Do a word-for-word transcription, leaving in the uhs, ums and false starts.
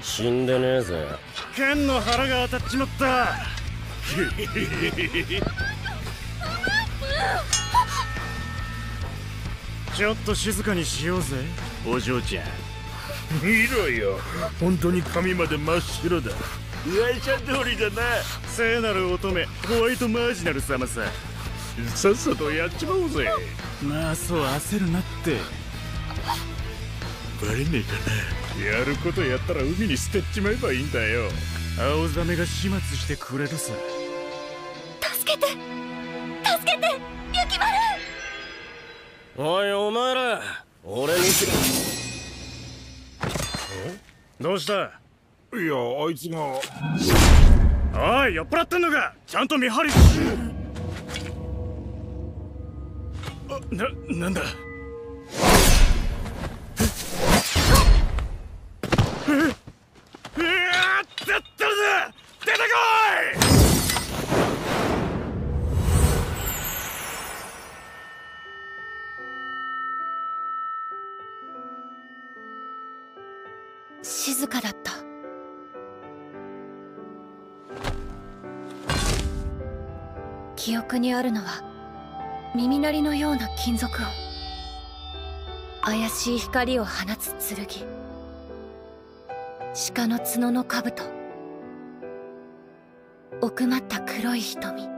死んでねえぜ。剣の腹が当たっちまった。ちょっと静かにしようぜ、お嬢ちゃん。見ろよ、本当に髪まで真っ白だ。噂通りだな。聖なる乙女、ホワイトマージナル様さ。さっさとやっちまおうぜ。まあそう焦るなって。バレねえかな。やることやったら海に捨てっちまえばいいんだよ。青ザメが始末してくれるさ。助けて、助けて、ユキマル。おいお前ら、俺にすぐ。どうした？いや、あいつが。おい、酔っ払ってんのか。ちゃんと見張り。あ、な、なんだ。え、うわ、出てるぜ。出てこい。静かだった。記憶にあるのは耳鳴りのような金属音、怪しい光を放つ剣、鹿の角の兜、奥まった黒い瞳。